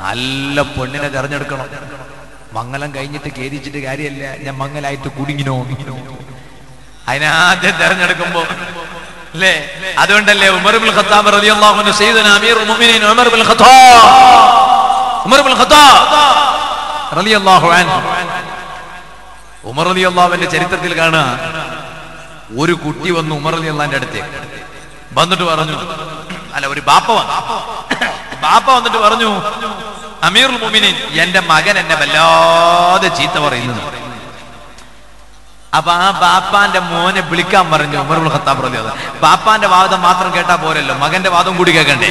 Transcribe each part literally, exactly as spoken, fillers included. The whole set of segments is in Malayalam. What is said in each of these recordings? നല്ല പെണ്ണിനെ തെരഞ്ഞെടുക്കണം. മംഗലം കഴിഞ്ഞിട്ട് കേരിച്ചിട്ട് കാര്യമല്ല, ഞാൻ മംഗലായിട്ട് കുടുങ്ങിനോ അതിനാദ്യം തെരഞ്ഞെടുക്കുമ്പോ അല്ലേ? അതുകൊണ്ടല്ലേ ഉമർ ഇബ്നുൽ ഖത്താബ് റളിയല്ലാഹു അൻഹു സയ്യിദുന അമീറുൽ മുഅ്മിനീൻ ഉമർ ഇബ്നുൽ ഖത്താബ് ഉമർ ഇബ്നുൽ ഖത്താബ് റളിയല്ലാഹു അൻഹു ഉമർ റളിയല്ലാഹു അൻഹു ചരിത്രത്തിൽ കാണാ, ഒരു കുട്ടി വന്നു ഉമർ റളിയല്ലാഹുവിന്റെ അടുത്തേക്ക് വന്നിട്ട് പറഞ്ഞു, അല്ല ഒരു ബാപ്പ വന്നു ബാപ്പ വന്നിട്ട് പറഞ്ഞു, അമീറുൽ മുഅ്മിനീൻ എന്റെ മകൻ എന്നെ വല്ലാതെ ചീത്ത പറയുന്നു. അപ്പൊ ആ ബാപ്പാന്റെ മോനെ വിളിക്കാൻ പറഞ്ഞു ഉമർ ഇബ്നുൽ ഖത്താബ് റളിയല്ലാഹു അൻഹു. ബാപ്പാന്റെ വാദം മാത്രം കേട്ടാ പോരല്ലോ, മകന്റെ വാദം കൂടി കേൾക്കണ്ടേ?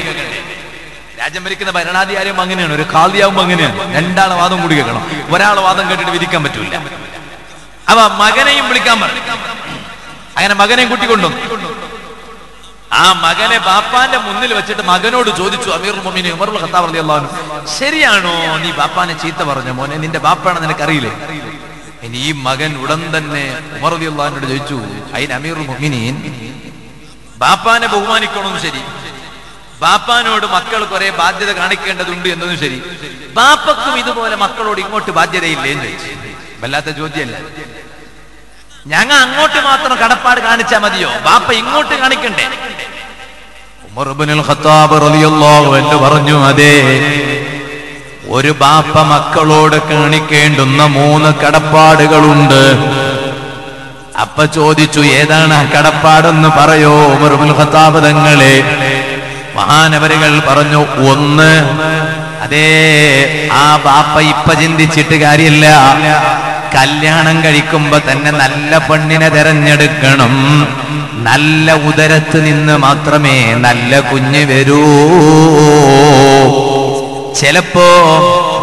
രാജ്യം ഭരിക്കുന്ന ഭരണാധികാരിയും അങ്ങനെയാണ്, ഒരു ഖാദിയാവുമ്പോ അങ്ങനെയാണ്, രണ്ടാളെ വാദം കൂടി കേൾക്കണം, ഒരാളെ വാദം കേട്ടിട്ട് വിധിക്കാൻ പറ്റൂല. അപ്പൊ മകനെയും വിളിക്കാൻ പറഞ്ഞു. അങ്ങനെ മകനെയും കൂട്ടിക്കൊണ്ടു. ആ മകനെ ബാപ്പാന്റെ മുന്നിൽ വെച്ചിട്ട് മകനോട് ചോദിച്ചു അമീറുൽ മുഅ്മിനീൻ ഉമർ ഇബ്നുൽ ഖത്താബ് റളിയല്ലാഹു അൻഹു, ശരിയാണോ നീ ബാപ്പാനെ ചീത്ത പറഞ്ഞ? മോനെ നിന്റെ ബാപ്പാണെന്ന് നിനക്കറിയില്ലേ? ഇനി ഈ മകൻ ഉടൻ തന്നെ ഉമർ റളിയല്ലാഹു അൻഹുവിനോട് ചോദിച്ചു, അയിൻ അമീറുൽ മുഅ്മിനീൻ, ബാപ്പാനെ ബഹുമാനിക്കണമെന്ന് ശരി, ബാപ്പാനോട് മക്കൾ കുറെ ബാധ്യത കാണിക്കേണ്ടതുണ്ട് എന്നതും ശരി, ബാപ്പക്കും ഇതുപോലെ മക്കളോട് ഇങ്ങോട്ട് ബാധ്യതയില്ലേന്ന് ചോദിച്ചു. വല്ലാത്ത ചോദ്യമല്ല, ഞങ്ങൾ അങ്ങോട്ട് മാത്രം കടപ്പാട് കാണിച്ചാൽ മതിയോ, ബാപ്പ ഇങ്ങോട്ട് കാണിക്കണ്ടേ? ഉമർ ഇബ്നുൽ ഖത്താബ് റളിയല്ലാഹു അൻഹു പറഞ്ഞു, അതെ, ഒരു ബാപ്പ മക്കളോട് കാണിക്കേണ്ടുന്ന മൂന്ന് കടപ്പാടുകളുണ്ട്. അപ്പ ചോദിച്ചു, ഏതാണ് ആ കടപ്പാടെന്ന് പറയോ ഉമർ ഇബ്നുൽ ഖത്താബ് തങ്ങളെ? മഹാനവരുകൾ പറഞ്ഞു, ഒന്ന്, അതേ ആ ബാപ്പ ഇപ്പ ചിന്തിച്ചിട്ട് കാര്യമില്ല, കല്യാണം കഴിക്കുമ്പോ തന്നെ നല്ല പെണ്ണിനെ തെരഞ്ഞെടുക്കണം, നല്ല ഉദരത്ത് നിന്ന് മാത്രമേ നല്ല കുഞ്ഞ് വരൂ. ചിലപ്പോ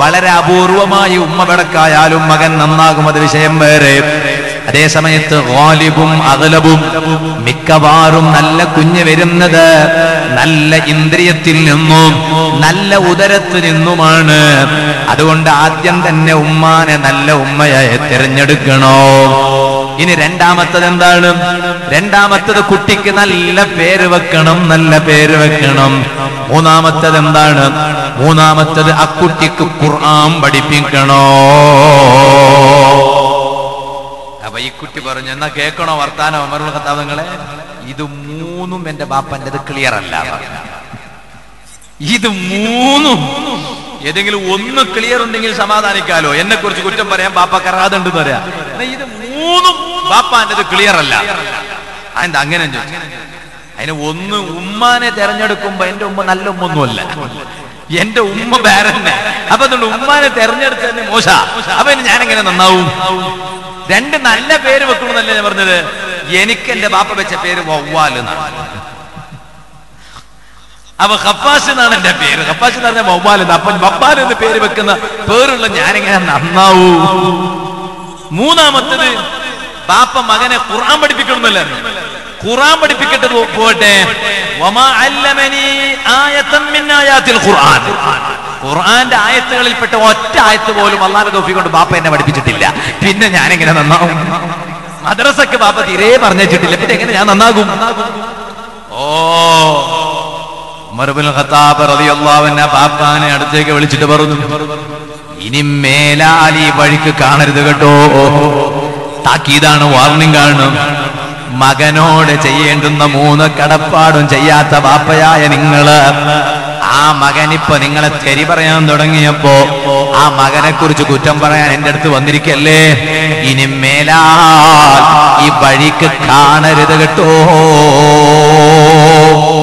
വളരെ അപൂർവമായി ഉമ്മ വിടക്കായാലും മകൻ നന്നാകും, അത് വിഷയം വേറെ. അതേ സമയത്ത് ഗാലിബും അഗ്ലബും മിക്കവാറും നല്ല കുഞ്ഞ് വരുന്നത് നല്ല ഇന്ദ്രിയത്തിൽ നിന്നും നല്ല ഉദരത്തിൽ നിന്നുമാണ്. അതുകൊണ്ട് ആദ്യം തന്നെ ഉമ്മാനെ നല്ല ഉമ്മയായി തിരഞ്ഞെടുക്കണോ. ഇനി രണ്ടാമത്തത് എന്താണ്? രണ്ടാമത്തത് കുട്ടിക്ക് നല്ല പേര് വെക്കണം, നല്ല പേര് വെക്കണം. മൂന്നാമത്തത് എന്താണ്? മൂന്നാമത്തത് ആ കുട്ടിക്ക് ഖുർആൻ പഠിപ്പിക്കണോ. അപ്പൊ ഈ കുട്ടി പറഞ്ഞു, എന്നാ കേൾക്കണോ വർത്താനം ഉമർ ഇബ്നുൽ ഖത്താബ് തങ്ങളെ? ഇത് മൂന്നും എന്റെ ബാപ്പന്റേത് ക്ലിയർ അല്ല. ഇത് മൂന്നും ഏതെങ്കിലും ഒന്ന് ക്ലിയർ ഉണ്ടെങ്കിൽ സമാധാനിക്കാലോ, എന്നെ കുറിച്ച് കുറ്റം പറയാൻ ബാപ്പ കറാതുണ്ട് പറയാ. ഇത് മൂന്നും ബാപ്പാന്റേത് ക്ലിയർ അല്ല. അതെന്താ അങ്ങനെ ചോദിച്ചു? അതിന് ഒന്ന്, ഉമ്മാനെ തെരഞ്ഞെടുക്കുമ്പോ എന്റെ ഉമ്മ നല്ല ഉമ്മ ഒന്നുമല്ല, എന്റെ ഉമ്മ വേറെന്നെ. അപ്പൊ അതുകൊണ്ട് ഉമ്മാനെ തെരഞ്ഞെടുത്ത് തന്നെ മോശ, അപ്പൊ ഞാനെങ്ങനെ നന്നാവും? രണ്ട്, നല്ല പേര് വെക്കണമെന്നല്ലേ ഞാൻ പറഞ്ഞത്? എനിക്ക് എന്റെ ബാപ്പ വെച്ച പേര് വവ്വാല് എന്നാണ്. അപ്പൊ ഖഫാസ് എന്നാണ് എന്റെ പേര്. ഖഫാസ് എന്ന് പറഞ്ഞാൽ വവ്വാല്. അപ്പൊ വവ്വാൽ എന്ന് പേര് വെക്കുന്ന പേരുള്ള ഞാനെങ്ങനെ നന്നാവൂ? മൂന്നാമത്തത്, ബാപ്പ മകനെ ഖുർആൻ പഠിപ്പിക്കണമെന്നല്ലേ? ഖുർആൻ പഠിപ്പിക്കട്ടെ പോകട്ടെ, ഖുർആന്റെ ആയത്തുകളിൽപ്പെട്ട ഒറ്റ ആയത്ത് പോലും അല്ലാഹുവിന്റെ തൗഫീഖ് കൊണ്ട് ബാപ്പ എന്നെ പഠിപ്പിച്ചിട്ടില്ല, പിന്നെ ഞാനെങ്ങനെ നന്നാവും? മദ്രസക്ക് ബാപ്പ തീരെ പറഞ്ഞിട്ടില്ല, പിന്നെ എങ്ങനെ ഞാൻ നന്നാകും? ഓ, ഉമർ ഇബ്നുൽ ഖത്താബ് റളിയല്ലാഹു അൻഹു ബാപ്പാനെ അടുത്തേക്ക് വിളിച്ചിട്ട് പറഞ്ഞു, ഇനി മേലാലി വഴിക്ക് കാണരുത് കേട്ടോ. താക്കീതാണ്, വാർണിംഗ് ആണ്. മകനോട് ചെയ്യേണ്ടുന്ന മൂന്ന് കടപ്പാടും ചെയ്യാത്ത ബാപ്പയായ നിങ്ങള്, ആ മകനിപ്പോ നിങ്ങളെ തെറി പറയാൻ തുടങ്ങിയപ്പോ ആ മകനെ കുറിച്ച് കുറ്റം പറയാൻ എന്റെ അടുത്ത് വന്നിരിക്കല്ലേ. ഇനി മേലാൽ ഈ വഴിക്ക് കാണരുത് കേട്ടോ.